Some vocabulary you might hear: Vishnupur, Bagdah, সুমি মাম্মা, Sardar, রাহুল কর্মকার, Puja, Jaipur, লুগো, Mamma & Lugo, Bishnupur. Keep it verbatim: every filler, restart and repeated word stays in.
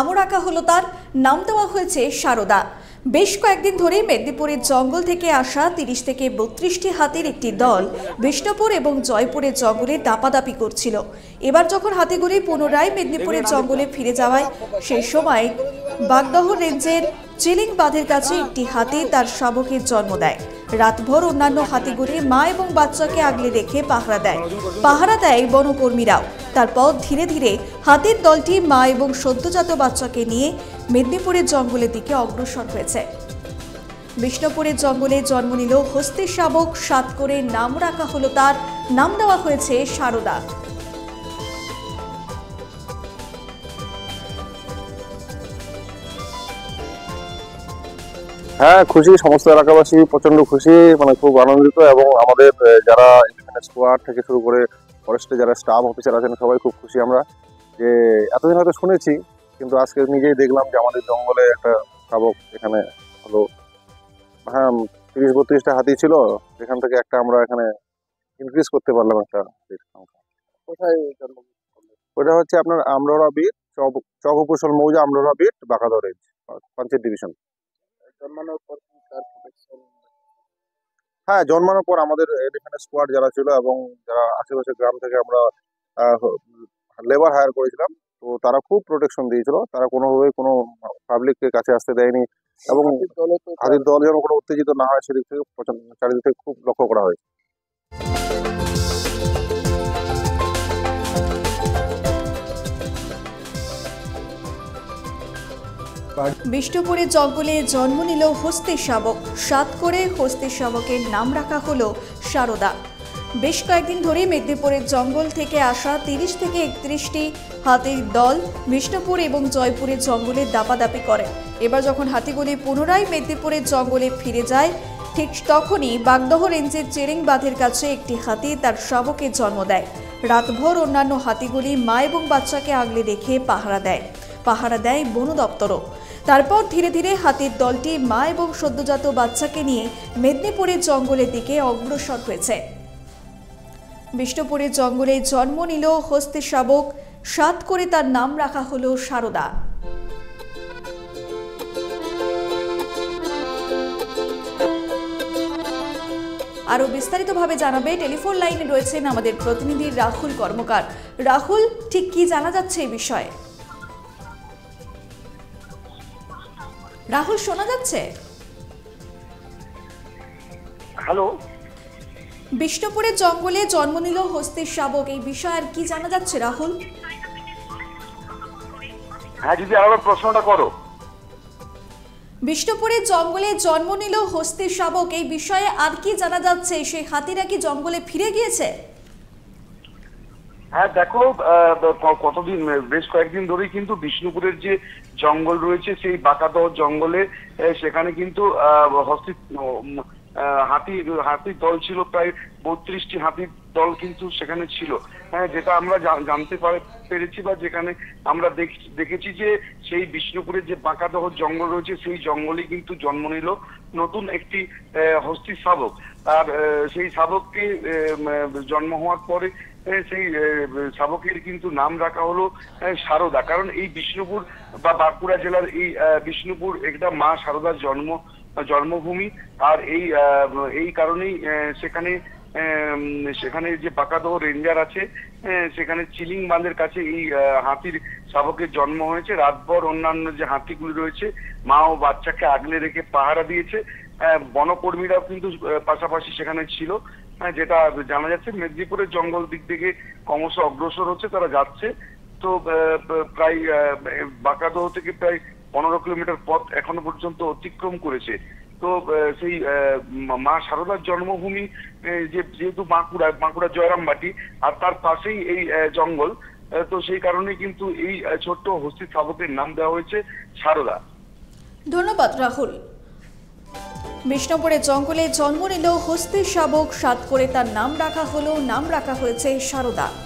नाम रखा हलो तार नाम देवा हुए शारदा। बेश कयेकदिन धरे मेदिनीपुरेर जंगल थेके आसा तीरिश थेके बत्रिशटी हाथीर एकटी दल विष्णुपुर एबं जयपुरेर जंगले दापादापी करछिलो। एबार जखन हाथीगुली पुनराय मेदिनीपुरेर जंगले फिरे जावाय सेई समय बागदह रेंजेर चिलिंग बाँधेर काछे एकटी हाथी तार शाबकेर जन्म देय। रातभर अन्यान्य हाथीगुली मा एबं बाच्चाके आगले रेखे पाहारा देय पाहारा देय बनकर्मीराओ। तारपर धीरे धीरे हाथीर दलटी मा एबं सद्योजात बाच्चाके निये मेदिनीपुर जंगलेर दिके अग्रसर हयेछे। विष्णुपुर जंगले जन्म निल हस्ती शाबक सातकरे नाम रखा हलो तार नाम देवा हयेछे शारदा। हाँ खुशी समस्त एलाकाबासी प्रचंड खुशी मैं खूब आनंदित जरा स्कोयाड थे शुरू कर फरेस्टे जरा स्टाफ अफिसार आज सबाई खूब खुशी एतदिन हयতো শুনেছি কিন্তু আজকে নিজেই দেখলাম যে আমাদের জঙ্গলে একটা শাবক এখানে হলো। হ্যাঁ তিরিশ বত্রিশটা হাতি ছিল যেখান থেকে একটা আমরা এখানে ইনক্রিজ করতে পারলাম একটা। কোথায় জন্ম ওটা হচ্ছে আপনার আমরোরা বিট চক চক উপসল মৌজা Amrora beat Bakadaha range panchayat division. জন্মানোর পর কি তার প্রোটেকশন? হ্যাঁ জন্মানোর পর আমাদের এলিফ্যান্ট স্কোয়াড যারা ছিল এবং যারা আশেপাশে গ্রাম থেকে আমরা লেবার হায়ার করেছিলাম তো তারা খুব প্রোটেকশন দিয়েছিল। তারা কোনোভাবে কোনো পাবলিককে কাছে আসতে দেয়নি এবং হাতির দল যেন কোনো উত্তেজিত না হয় সেদিক থেকে চারিদিক থেকে খুব লক্ষ্য করা হয়। विष्णुपुर जंगले जन्म निल हस्ती शावक सातकरे हस्ती शावकेर नाम रखा हलो शारदा। बेश कयेकदिन धरे मेदिनीपुर जंगल थेके आसा तीरिश थेके एकत्रिशटी हाथीर दल विष्णुपुर एबं जयपुर जंगले दापादापी करे। एबार जखन हाथीगुली पुनराय मेदिनीपुर जंगले फिरे जाय ठीक तखनई बागदह रेंजेर चेरिंग बाँधेर काछे एकटी हाथी तार शावकेर जन्म देय। रातभर अन्यान्य हाथीगुली मा एबं बाच्चाके आगले रेखे पाहारा देय পাহারা দেয় বন দপ্তরও। তারপর ধীরে ধীরে হাতির দলটি মা এবং সদ্যজাত বাচ্চাকে নিয়ে মেদিনীপুরের জঙ্গলের দিকে অগ্রসর হয়েছে। বিষ্ণুপুরের জঙ্গলে জন্ম নিল হস্তি শাবক সাত করে তার নাম রাখা হলো শারদা। আরও বিস্তারিতভাবে জানাবে টেলিফোন লাইনে রয়েছেন আমাদের প্রতিনিধি রাহুল কর্মকার। রাহুল, ঠিক কি জানা যাচ্ছে এই বিষয়ে? রাহুল শোনা যাচ্ছে? হ্যালো, বিষ্ণুপুরের জঙ্গলে জন্ম নিল হস্তি শাবক এই বিষয়ে আর কি জানা যাচ্ছে রাহুল? হ্যাঁ যদি আবার প্রশ্নটা করো। বিষ্ণুপুরের জঙ্গলে জন্ম নিল হস্তি শাবক এই বিষয়ে আর কি জানা যাচ্ছে? সেই হাতিরা কি জঙ্গলে ফিরে গিয়েছে? হ্যাঁ দেখো কতদিন বেশ কয়েকদিন ধরেই কিন্তু বিষ্ণুপুরের যে জঙ্গল রয়েছে সেই বাকাদহ জঙ্গলে সেখানে কিন্তু হস্তি হাতি হাতির দল ছিল প্রায় বত্রিশটি হাতির দল কিন্তু সেখানে ছিল। হ্যাঁ যেটা আমরা জানতে পেরেছি বা যেখানে আমরা দেখেছি যে সেই বিষ্ণুপুরের যে বাঁকাদহ জঙ্গল রয়েছে সেই জঙ্গলে কিন্তু জন্ম নিল নতুন একটি হস্তি শাবক। আর সেই শাবককে জন্ম হওয়ার পরে সেই শাবকের কিন্তু নাম রাখা হলো শারদা। কারণ এই বিষ্ণুপুর বা বাঁকুড়া জেলার এই বিষ্ণুপুর একটা মা শারদার জন্ম জন্মভূমি। আর এই এই কারণেই সেখানে সেখানে যে বাঁকাদহ রেঞ্জার আছে সেখানে চিলিং বাঁধের কাছে এই হাতির শাবকের জন্ম হয়েছে। রাতভর অন্যান্য যে হাতিগুলি রয়েছে মা ও বাচ্চাকে আগলে রেখে পাহারা দিয়েছে। বনকর্মীরাও কিন্তু পাশাপাশি সেখানে ছিল। যেটা জানা যাচ্ছে মেদিনীপুরের জঙ্গল দিক থেকে ক্রমশ অগ্রসর হচ্ছে তারা যাচ্ছে। তো প্রায় বাঁকাদহ থেকে প্রায় পনেরো কিলোমিটার পথ এখনো পর্যন্ত অতিক্রম করেছে। তো সেই মা শারদার জন্মভূমি যে যেহেতু বাঁকুড়া বাঁকুড়া জয়রামবাটি আর তার পাশেই এই জঙ্গল তো সেই কারণে কিন্তু এই ছোট্ট হস্তি শাবকের নাম দেওয়া হয়েছে শারদা। ধন্যবাদ রাহুল। বিষ্ণুপুরের জঙ্গলে জন্ম নিল হস্তি শাবক সাত করে তার নাম রাখা হলো নাম রাখা হয়েছে শারদা।